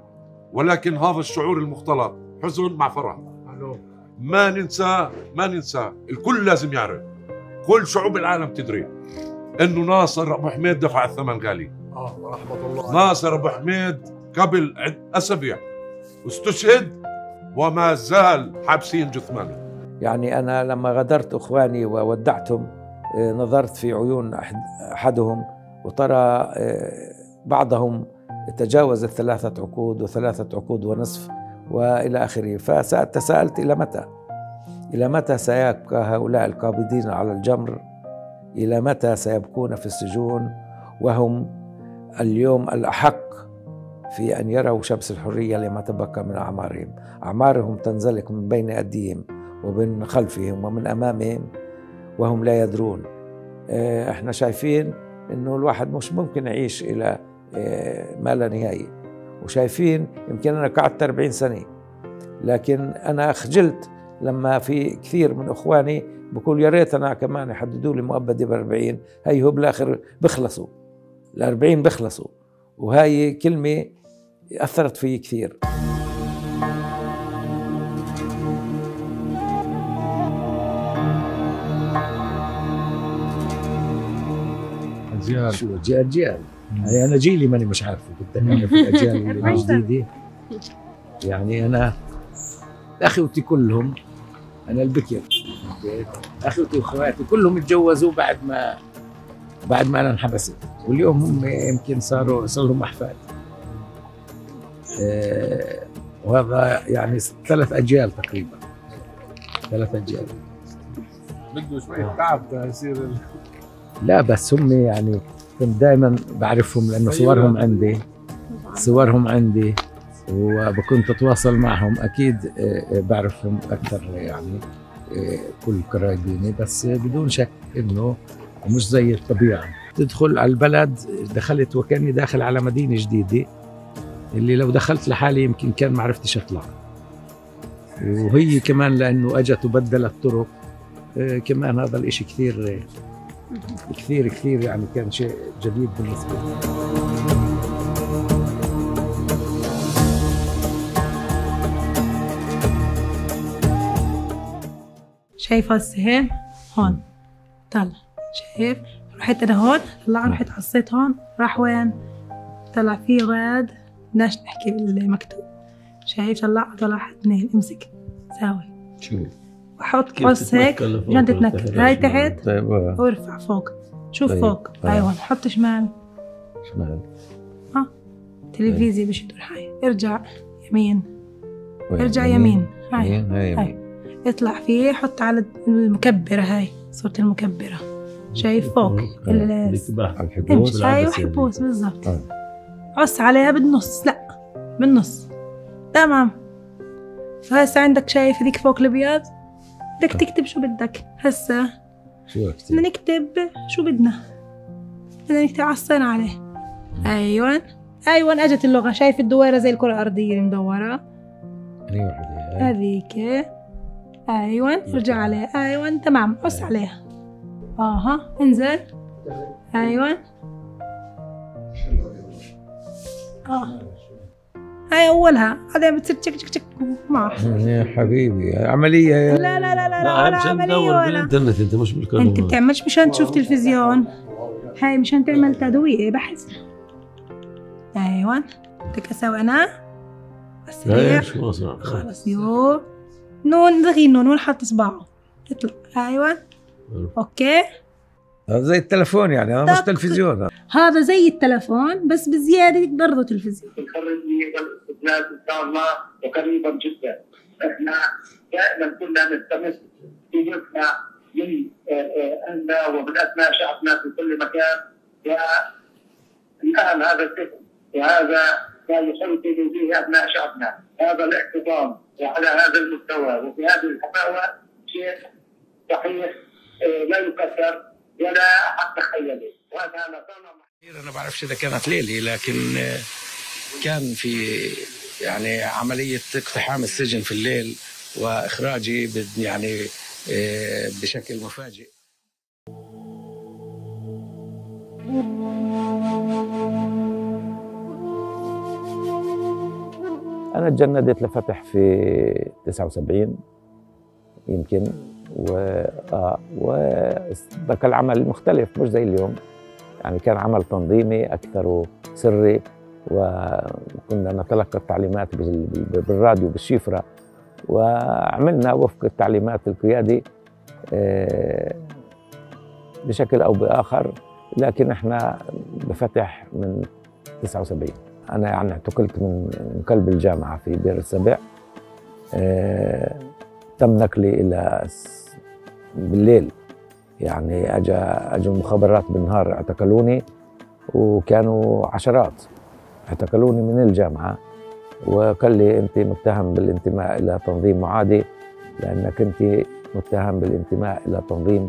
ولكن هذا الشعور المختلط حزن مع فرح. ما ننسى ما ننسى الكل لازم يعرف، كل شعوب العالم تدري انه ناصر ابو حميد دفع الثمن غالي. اه رحمه الله. ناصر ابو حميد قبل اسابيع استشهد وما زال حابسين جثمانه. يعني انا لما غادرت اخواني وودعتهم، نظرت في عيون احدهم وترى بعضهم تجاوز الثلاثة عقود وثلاثة عقود ونصف وإلى آخره، فتساءلت إلى متى؟ إلى متى سيبقى هؤلاء القابضين على الجمر؟ إلى متى سيبقون في السجون وهم اليوم الأحق في أن يروا شمس الحرية لما تبقى من أعمارهم؟ أعمارهم تنزلق من بين أيديهم ومن خلفهم ومن أمامهم وهم لا يدرون. إحنا شايفين إنه الواحد مش ممكن يعيش إلى ما لا نهاية، وشايفين يمكن أنا قعدت أربعين سنة، لكن أنا خجلت لما في كثير من إخواني بقول يا ريت أنا كمان يحددوا لي مؤبدة بأربعين، هي هو بالآخر بخلصوا الأربعين بخلصوا، وهي كلمة أثرت فيه كثير. جيال شو جيال جيال يعني أنا جيلي ماني مش عارفه جدا يعني في الأجيال الجديدة يعني أنا أخوتي كلهم أنا البكر أخوتي وأخواتي كلهم اتجوزوا بعد ما بعد ما أنا انحبست، واليوم هم يمكن صاروا صار لهم أحفاد. أه وهذا يعني ثلاث أجيال تقريبا ثلاث أجيال بده شوية تعب يصير ال... لا بس هم يعني كنت دائما بعرفهم لأنه صورهم عندي صورهم عندي وكنت أتواصل معهم، أكيد بعرفهم أكثر يعني كل قرايبيني، بس بدون شك إنه مش زي الطبيعة. تدخل على البلد، دخلت وكاني داخل على مدينة جديدة اللي لو دخلت لحالي يمكن كان ما عرفتش أطلع، وهي كمان لأنه أجت وبدلت طرق كمان، هذا الإشي كثير كثير كثير يعني كان شيء جديد بالنسبة لي. شايف هالسهم هون طلع، شايف؟ رحت أنا هون طلع، رحت عصيت هون راح وين؟ طلع فيه غاد بدناش نحكي بالمكتوب، شايف؟ طلع طلع اثنين امسك ساوي شو وحط قص هيك عشان تتنكر، هاي تحت وارفع فوق، شوف طيب. فوق ايوه حط شمال شمال ها تلفزيون مش دور، هاي ارجع يمين ارجع يمين هاي يمين هاي, هاي. اطلع فيه حط على المكبره، هاي صورة المكبره شايف فوق الحبوس، هاي وحبوس بالضبط آه. عص عليها بالنص، لا بالنص تمام. فهسه عندك شايف هذيك فوق الابيض، بدك تكتب شو بدك هسه، شو اكتب؟ بدنا نكتب شو بدنا، بدنا نكتب عصينا عليه ايوه ايوه اجت اللغه، شايف الدويره زي الكره الارضيه المدوره ايوه هذيك ايوه رجع عليه ايوه تمام قص عليها اها انزل ايوه اه هاي اولها بعدين بتصير تشك تشك تشك معه يا حبيبي عمليه يا لا لا لا لا لا عمليه ولا بالانترنت انت مش بالكهرباء، انت بتعملش مشان تشوف تلفزيون، هاي مشان تعمل تدويقه بحث ايوه بدك اسوي انا بس شو اسرع خلص يو نون دغين نون ونحط اصبعه تطلع ايوه اوكي. هذا زي التلفون يعني، هذا مش تلفزيون، هذا زي التلفون بس بزياده برضه تلفزيون. تخرجني والاستدلال ان شاء الله وقريبا جدا. احنا دائما كنا نلتمس في جهدنا من اهلنا ومن ابناء شعبنا في كل مكان، والان هذا الفكر وهذا ما يسيطر به ابناء شعبنا، هذا الاعتصام وعلى هذا المستوى وفي هذه الحماوه شيء صحيح لا يكسر ولا حتى خيالي. انا ما بعرفش اذا كانت ليلي، لكن كان في يعني عمليه اقتحام السجن في الليل واخراجي يعني بشكل مفاجئ. انا تجندت لفتح في تسعة وسبعين يمكن، و اه وذاك العمل مختلف مش زي اليوم يعني، كان عمل تنظيمي اكثر وسري، وكنا نتلقى التعليمات بالراديو بالشفره، وعملنا وفق التعليمات القيادي بشكل او باخر. لكن احنا بفتح من تسعة وسبعين انا يعني اعتقلت من قلب الجامعه في بير السبع، تم نقلي الى بالليل يعني، اجى اجوا المخابرات بالنهار اعتقلوني، وكانوا عشرات اعتقلوني من الجامعه، وقال لي انت متهم بالانتماء الى تنظيم معادي، لانك انت متهم بالانتماء الى تنظيم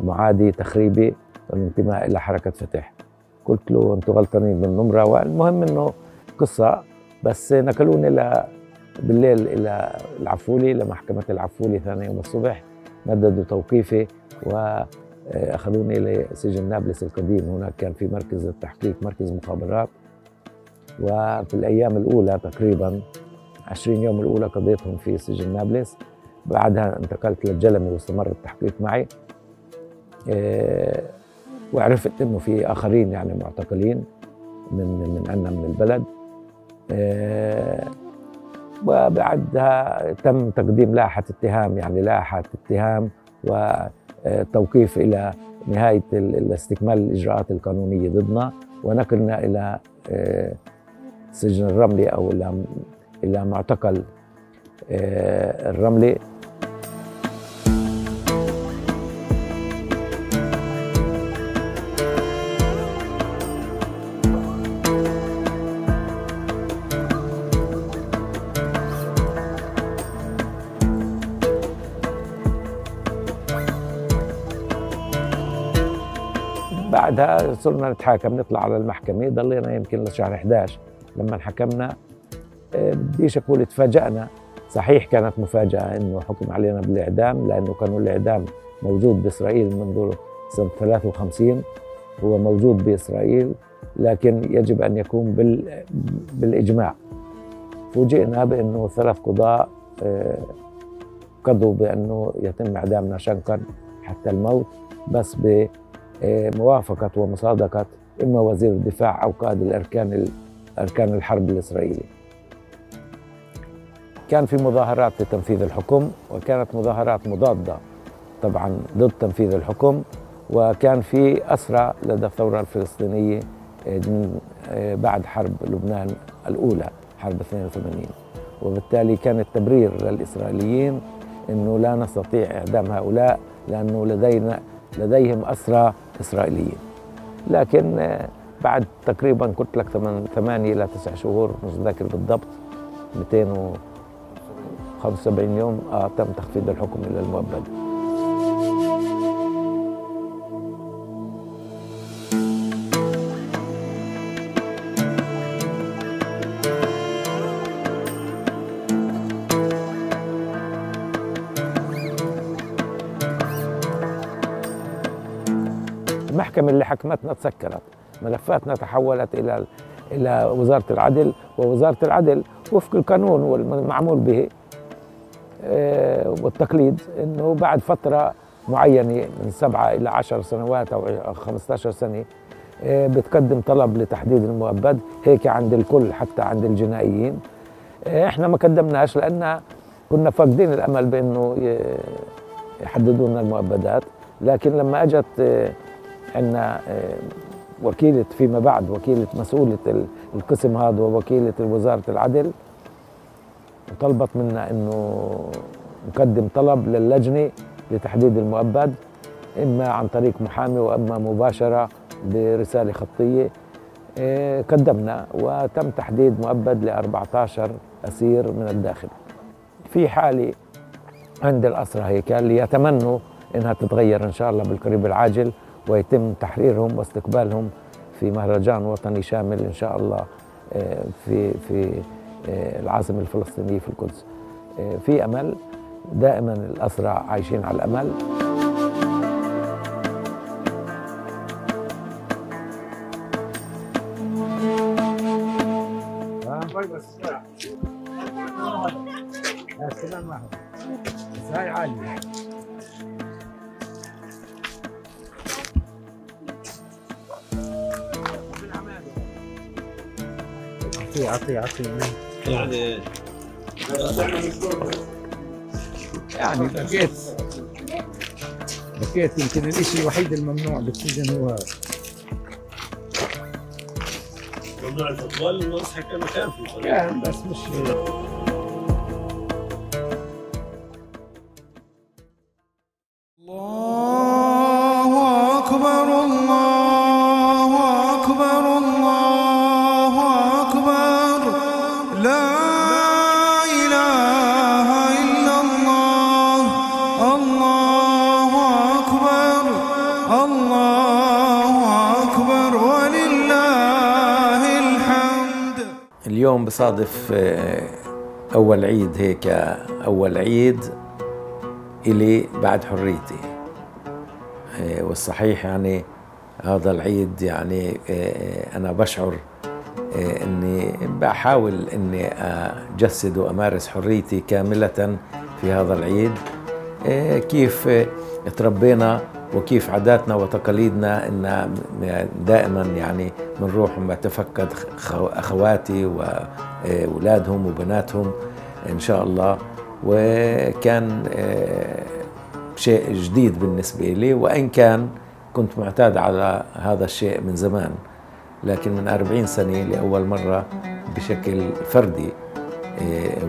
معادي تخريبي والانتماء الى حركه فتح. قلت له انتم غلطانين بالنمره، والمهم انه قصه، بس نقلوني ل بالليل الى العفولي لمحكمه العفولي، ثاني يوم الصبح مددوا توقيفي واخذوني لسجن نابلس القديم، هناك كان في مركز التحقيق مركز مخابرات، وفي الأيام الأولى تقريباً عشرين يوم الأولى قضيتهم في سجن نابلس. بعدها انتقلت للجلمي واستمر التحقيق معي، وعرفت إنه في آخرين يعني معتقلين من من عندنا من البلد. وبعدها تم تقديم لائحة اتهام، يعني لائحة اتهام وتوقيف إلى نهاية استكمال الإجراءات القانونية ضدنا، ونقلنا إلى سجن الرملي أو إلى معتقل الرملي. بعدها صرنا نتحاكم، نطلع على المحكمة، ضلينا يمكن لشهر إحدى عشر لما انحكمنا. بديش أقول تفاجأنا، صحيح كانت مفاجأة إنه حكم علينا بالإعدام، لأنه قانون الإعدام موجود بإسرائيل منذ سنة ثلاثة وخمسين، هو موجود بإسرائيل لكن يجب أن يكون بال... بالإجماع. فوجئنا بأنه ثلاث قضاء قضوا بأنه يتم إعدامنا شنقا حتى الموت، بس ب موافقة ومصادقة إما وزير الدفاع أو قائد الأركان أركان الحرب الإسرائيلي. كان في مظاهرات لتنفيذ الحكم، وكانت مظاهرات مضادة طبعاً ضد تنفيذ الحكم، وكان في أسرى لدى الثورة الفلسطينية بعد حرب لبنان الأولى، حرب اثنين وثمانين، وبالتالي كان التبرير للإسرائيليين إنه لا نستطيع إعدام هؤلاء لأنه لدينا لديهم أسرى إسرائيليين. لكن بعد تقريباً قلت لك ثمانية إلى تسع شهور مش متذكر بالضبط، مئتين وخمسة وسبعين يوم، آه تم تخفيض الحكم إلى المؤبد. المحكمة اللي حكمتنا تسكرت، ملفاتنا تحولت إلى إلى وزارة العدل، ووزارة العدل وفق القانون والمعمول به والتقليد إنه بعد فترة معينة من سبعة إلى عشر سنوات أو خمسة عشر سنة بتقدم طلب لتحديد المؤبد، هيك عند الكل حتى عند الجنائيين. إحنا ما قدمناش لأن كنا فاقدين الأمل بإنه يحددوا لنا المؤبدات، لكن لما أجت عندنا وكيلة فيما بعد، وكيلة مسؤولة القسم هذا ووكيلة وزارة العدل، طلبت منا إنه نقدم طلب للجنة لتحديد المؤبد، إما عن طريق محامي وإما مباشرة برسالة خطية. قدمنا وتم تحديد مؤبد ل أربعة عشر أسير من الداخل. في حالة عند الأسرى هيك اللي يتمنوا إنها تتغير إن شاء الله بالقريب العاجل ويتم تحريرهم واستقبالهم في مهرجان وطني شامل إن شاء الله في في العاصمة الفلسطينية في القدس. في أمل، دائما الأسرى عايشين على الأمل. عطي عطي يعني يعني بكيت بكيت يمكن الشيء الوحيد الممنوع بالسجن هو هذا. ممنوع الفضل المسح كما كان في الفضل، بس مش اليوم بصادف أول عيد هيك، أول عيد إلي بعد حريتي، والصحيح يعني هذا العيد يعني أنا بشعر اني بحاول اني اجسد وامارس حريتي كاملة في هذا العيد، كيف تربينا وكيف عاداتنا وتقاليدنا ان دائما يعني بنروح ونتفقد اخواتي واولادهم وبناتهم ان شاء الله، وكان شيء جديد بالنسبة لي، وإن كان كنت معتاد على هذا الشيء من زمان، لكن من أربعين سنة لأول مرة بشكل فردي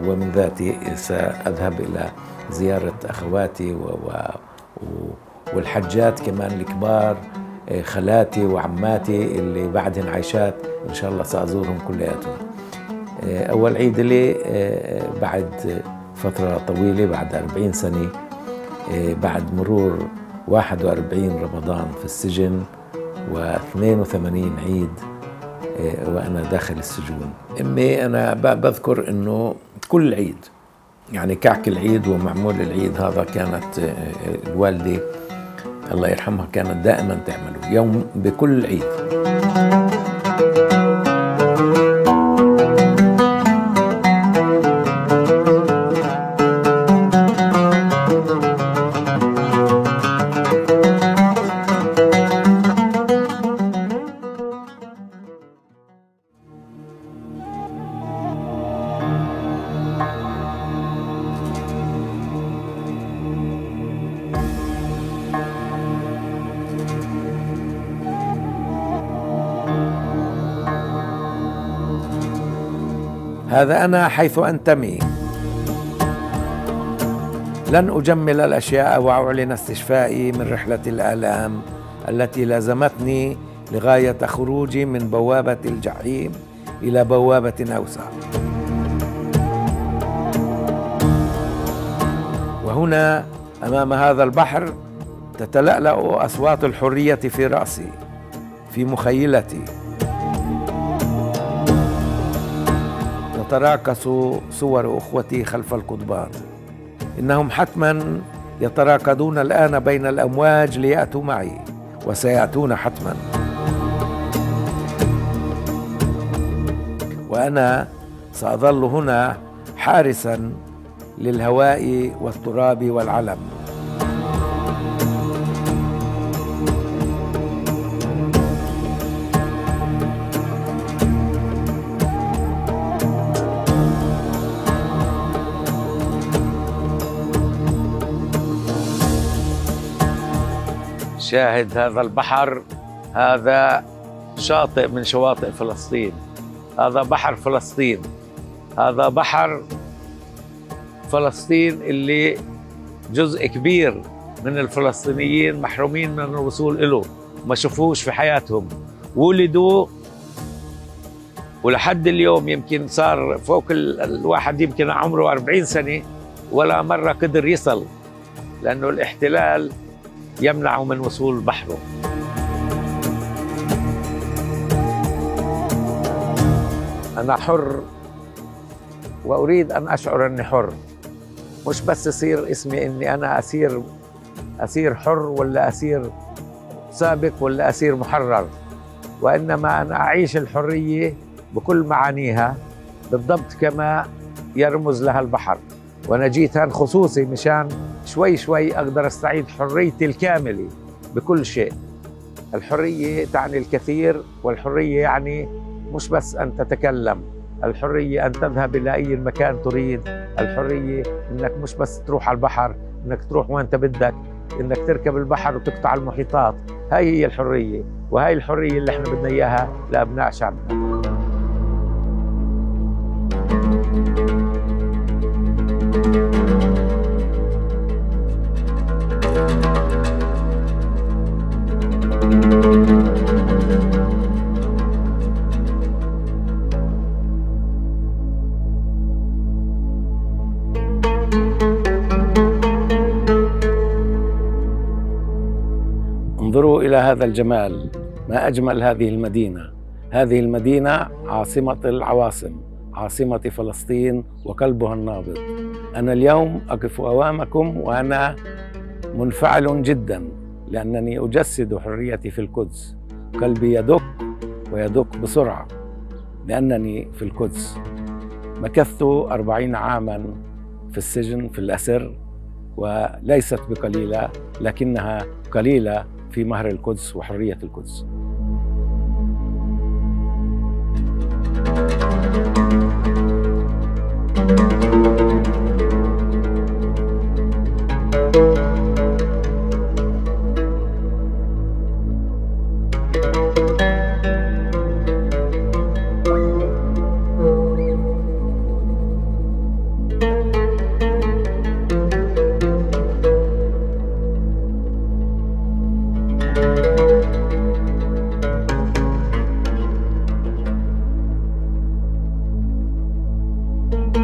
ومن ذاتي سأذهب إلى زيارة أخواتي والحجات كمان الكبار، خالاتي وعماتي اللي بعدهن عايشات إن شاء الله سأزورهم كلياتهم. أول عيد لي بعد فترة طويلة، بعد أربعين سنة، بعد مرور واحد وأربعين رمضان في السجن واثنين وثمانين عيد وأنا داخل السجون. أمي أنا بذكر أنه كل عيد يعني كعك العيد ومعمول العيد هذا كانت الوالدة الله يرحمها كانت دائما تعمله يوم بكل عيد. هذا أنا حيث أنتمي. لن أجمل الأشياء وأعلن استشفائي من رحلة الآلام التي لازمتني لغاية خروجي من بوابة الجحيم إلى بوابة أوسع. وهنا أمام هذا البحر تتلألأ أصوات الحرية في رأسي، في مخيلتي، تتراكص صور أخوتي خلف القضبان. إنهم حتما يتراكضون الآن بين الأمواج ليأتوا معي، وسيأتون حتما، وأنا سأظل هنا حارسا للهواء والتراب والعلم. شاهد هذا البحر، هذا شاطئ من شواطئ فلسطين، هذا بحر فلسطين، هذا بحر فلسطين اللي جزء كبير من الفلسطينيين محرومين من الوصول إله، ما شافوش في حياتهم، ولدوا ولحد اليوم يمكن صار فوق الواحد يمكن عمره أربعين سنة ولا مرة قدر يصل، لأنه الاحتلال يمنع من وصول بحره. أنا حر وأريد أن أشعر أني حر، مش بس يصير اسمي أني أنا أسير، أسير حر ولا أسير سابق ولا أسير محرر، وإنما أنا أعيش الحرية بكل معانيها بالضبط كما يرمز لها البحر. وأنا جيت هان خصوصي مشان شوي شوي أقدر أستعيد حريتي الكاملة بكل شيء. الحرية تعني الكثير، والحرية يعني مش بس أن تتكلم، الحرية أن تذهب إلى أي مكان تريد، الحرية أنك مش بس تروح على البحر، أنك تروح وين بدك، أنك تركب البحر وتقطع المحيطات. هاي هي الحرية، وهي الحرية اللي احنا بدنا إياها لأبناء شعبنا. انظروا إلى هذا الجمال، ما أجمل هذه المدينة. هذه المدينة عاصمة العواصم، عاصمة فلسطين وقلبها النابض. أنا اليوم أقف أمامكم وأنا منفعل جدا، لأنني أجسد حريتي في القدس. قلبي يدق ويدق بسرعة، لأنني في القدس. مكثت أربعين عاماً في السجن في الأسر، وليست بقليلة، لكنها قليلة في مهر القدس وحرية القدس.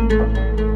Thank you.